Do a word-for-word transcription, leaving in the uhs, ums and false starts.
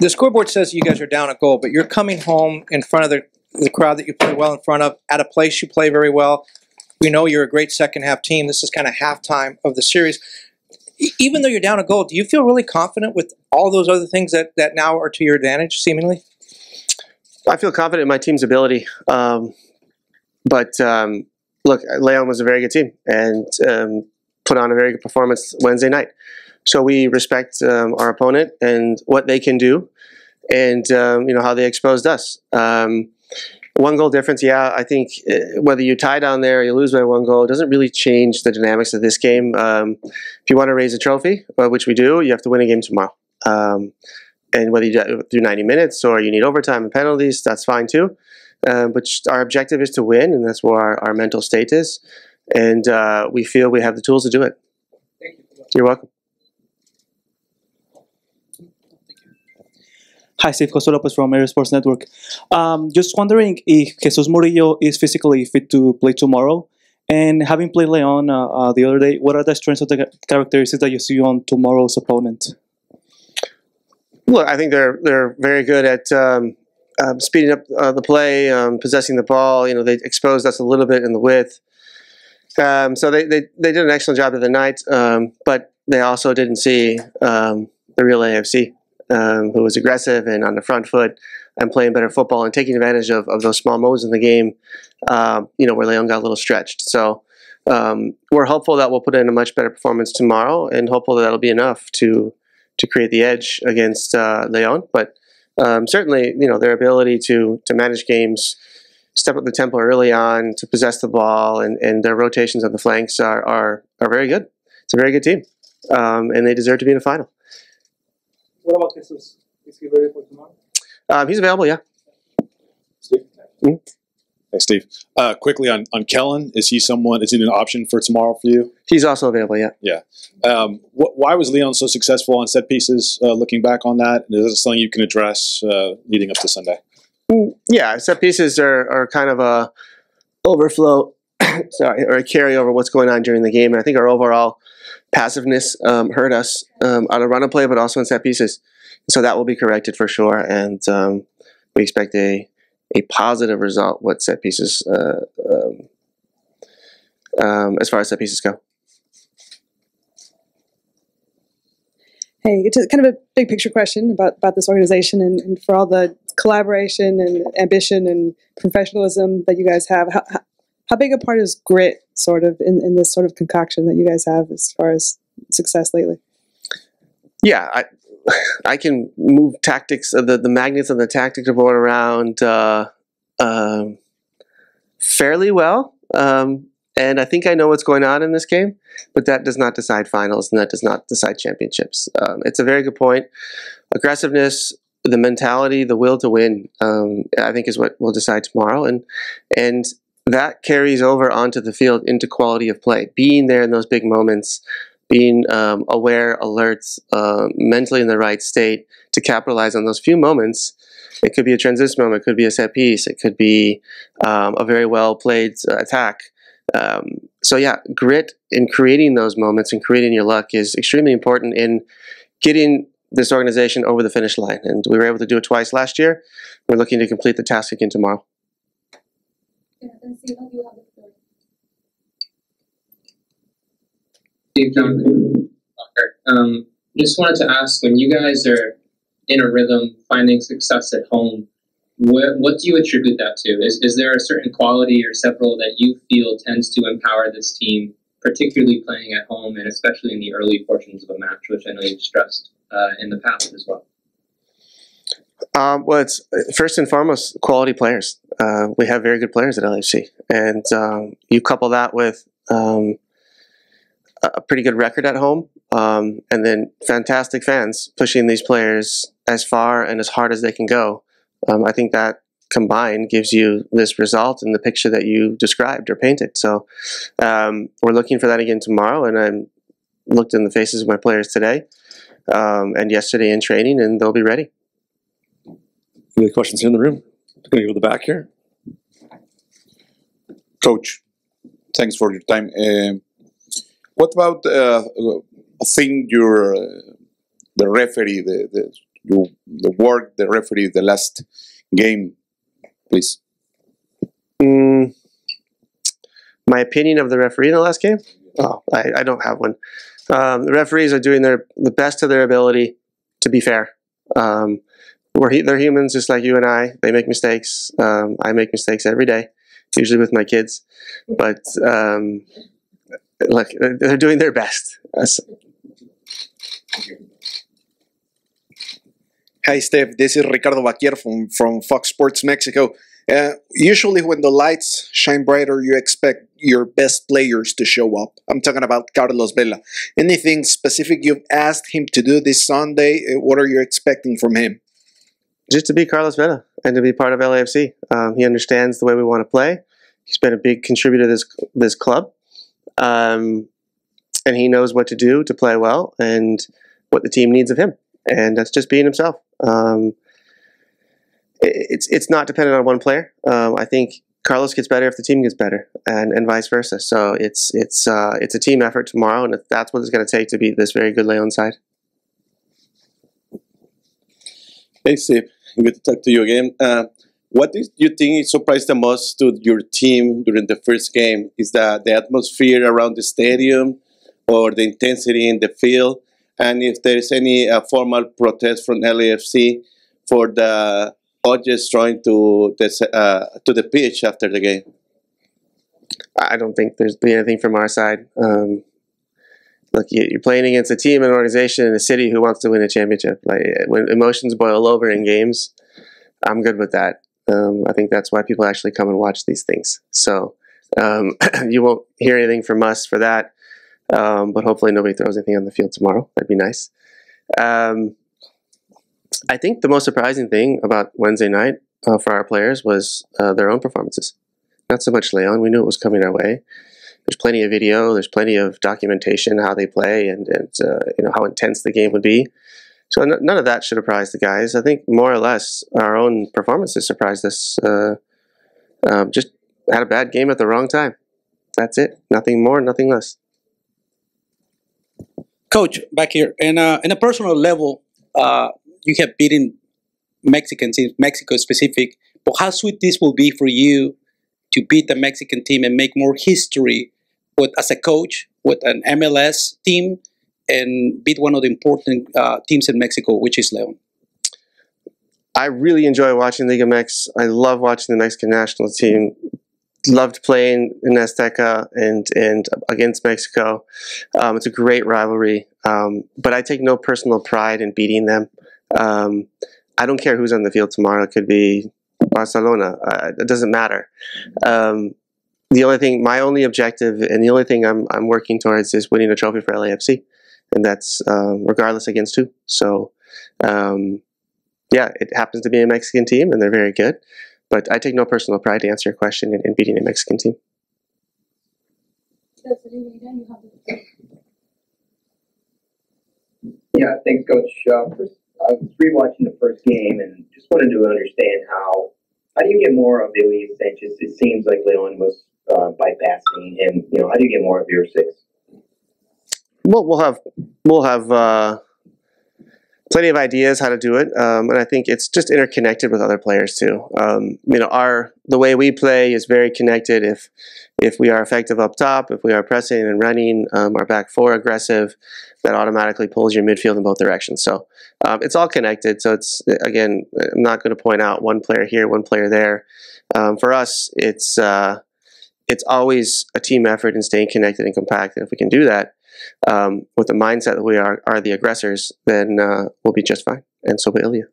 the scoreboard says you guys are down a goal, but you're coming home in front of the, the crowd that you play well in front of, at a place you play very well. We know you're a great second-half team. This is kind of halftime of the series. E- even though you're down a goal, do you feel really confident with all those other things that, that now are to your advantage, seemingly? I feel confident in my team's ability. Um, but, um, look, León was a very good team and um, put on a very good performance Wednesday night. So we respect um, our opponent and what they can do and, um, you know, how they exposed us. Um, one goal difference, yeah, I think whether you tie down there or you lose by one goal, it doesn't really change the dynamics of this game. Um, if you want to raise a trophy, which we do, you have to win a game tomorrow. Um, and whether you do ninety minutes or you need overtime and penalties, that's fine too. Uh, but our objective is to win, and that's where our, our mental state is. And uh, we feel we have the tools to do it. Thank you. You're welcome. Hi, Steve Lopez from Aerosports Network. Um, just wondering if Jesus Murillo is physically fit to play tomorrow. And having played León uh, uh, the other day, what are the strengths of the characteristics that you see on tomorrow's opponent? Look, I think they're they're very good at um, uh, speeding up uh, the play, um, possessing the ball. You know, they exposed us a little bit in the width. Um, so they, they they did an excellent job of the night, um, but they also didn't see um, the real A F C. Um, who was aggressive and on the front foot and playing better football and taking advantage of, of those small moves in the game, um, you know, where León got a little stretched. So um, we're hopeful that we'll put in a much better performance tomorrow and hopeful that that'll be enough to to create the edge against uh, León. But um, certainly, you know, their ability to to manage games, step up the tempo early on, to possess the ball, and, and their rotations on the flanks are, are, are very good. It's a very good team, um, and they deserve to be in the final. What about Jesus? Is he ready for tomorrow? Um, he's available, yeah. Steve? Mm-hmm. Hey, Steve. Uh, quickly on, on Kellen, is he someone, is he an option for tomorrow for you? He's also available, yeah. Yeah. Um, wh why was León so successful on set pieces, uh, looking back on that? And is it something you can address uh, leading up to Sunday? Mm, yeah, set pieces are, are kind of a overflow, sorry, or a carryover what's going on during the game. And I think our overall passiveness um, hurt us um, on a run of play, but also in set pieces. So that will be corrected for sure, and um, we expect a a positive result with set pieces uh, um, um, as far as set pieces go. Hey, it's kind of a big picture question about about this organization and, and for all the collaboration and ambition and professionalism that you guys have. How, how, How big a part is grit, sort of, in, in this sort of concoction that you guys have as far as success lately? Yeah, I, I can move tactics, the, the magnets on the tactical board around uh, um, fairly well. Um, and I think I know what's going on in this game, but that does not decide finals and that does not decide championships. Um, it's a very good point. Aggressiveness, the mentality, the will to win, um, I think is what will decide tomorrow. And, and that carries over onto the field into quality of play. Being there in those big moments, being um, aware, alert, uh, mentally in the right state to capitalize on those few moments. It could be a transition moment. It could be a set piece. It could be um, a very well-played uh, attack. Um, so, yeah, grit in creating those moments and creating your luck is extremely important in getting this organization over the finish line. And we were able to do it twice last year. We're looking to complete the task again tomorrow. Um, just wanted to ask, when you guys are in a rhythm, finding success at home, what, what do you attribute that to? Is, is there a certain quality or several that you feel tends to empower this team, particularly playing at home and especially in the early portions of a match, which I know you've stressed uh, in the past as well? Um, well, it's first and foremost quality players. Uh, we have very good players at L A F C, and um, you couple that with um, a pretty good record at home, um, and then fantastic fans pushing these players as far and as hard as they can go. Um, I think that combined gives you this result and the picture that you described or painted. So um, we're looking for that again tomorrow, and I looked in the faces of my players today um, and yesterday in training, and they'll be ready. Any questions in the room? I'm going to go to the back here. Coach, thanks for your time. Um, what about uh, a thing your uh, the referee, the, the you the word the referee the last game, please. Mm, my opinion of the referee in the last game? Oh, I, I don't have one. Um, the referees are doing their the best of their ability, to be fair. Um, we're, they're humans just like you and I. They make mistakes. Um, I make mistakes every day, usually with my kids. But um, look, they're doing their best. That's, Hi, Steve. This is Ricardo Baquier from, from Fox Sports Mexico. Uh, usually when the lights shine brighter, you expect your best players to show up. I'm talking about Carlos Vela. Anything specific you've asked him to do this Sunday? What are you expecting from him? Just to be Carlos Vela and to be part of L A F C. Um, he understands the way we want to play. He's been a big contributor to this, this club. Um, and he knows what to do to play well and what the team needs of him. And that's just being himself. Um, it's it's not dependent on one player. Um, I think Carlos gets better if the team gets better, and, and vice versa. So it's it's uh, it's a team effort tomorrow, and that's what it's going to take to beat this very good León side. Hey Steve, good to talk to you again. Uh, what do you think surprised the most to your team during the first game? Is that the atmosphere around the stadium, or the intensity in the field? And if there is any uh, formal protest from L A F C for the judges trying to the uh, to the pitch after the game, I don't think there's been anything from our side. Um, look, you're playing against a team, an organization, and a city who wants to win a championship. Like when emotions boil over in games, I'm good with that. Um, I think that's why people actually come and watch these things. So um, you won't hear anything from us for that. Um, but hopefully nobody throws anything on the field tomorrow. That'd be nice. Um, I think the most surprising thing about Wednesday night uh, for our players was uh, their own performances. Not so much León. We knew it was coming our way. There's plenty of video. There's plenty of documentation, how they play and, and uh, you know, how intense the game would be. So n none of that should surprise the guys. I think more or less our own performances surprised us. Uh, um, just had a bad game at the wrong time. That's it. Nothing more, nothing less. Coach, back here, in a, in a personal level, uh, you have beaten Mexicans in Mexico specific, but how sweet this will be for you to beat the Mexican team and make more history with, as a coach with an M L S team and beat one of the important uh, teams in Mexico, which is León. I really enjoy watching Liga Mex. I love watching the Mexican national team. Loved playing in Azteca and and against Mexico. Um, it's a great rivalry, um, but I take no personal pride in beating them. Um, I don't care who's on the field tomorrow. It could be Barcelona. Uh, it doesn't matter. Um, the only thing, my only objective, and the only thing I'm I'm working towards is winning a trophy for L A F C, and that's um, regardless against who. So, um, yeah, it happens to be a Mexican team, and they're very good. But I take no personal pride to answer your question in, in beating a Mexican team. Yeah, thanks, Coach. Uh, first, I was rewatching the first game and just wanted to understand how how do you get more of Elias Sanchez? It seems like León was uh, bypassing him. You know, how do you get more of your six? Well, we'll have we'll have. Uh, Plenty of ideas how to do it, um, and I think it's just interconnected with other players too. Um, you know, our the way we play is very connected. If if we are effective up top, if we are pressing and running, um, our back four aggressive, that automatically pulls your midfield in both directions. So um, it's all connected. So it's again, I'm not going to point out one player here, one player there. Um, for us, it's uh, it's always a team effort and staying connected and compact. And if we can do that. Um, with the mindset that we are, are the aggressors, then uh, we'll be just fine. And so will Ilya.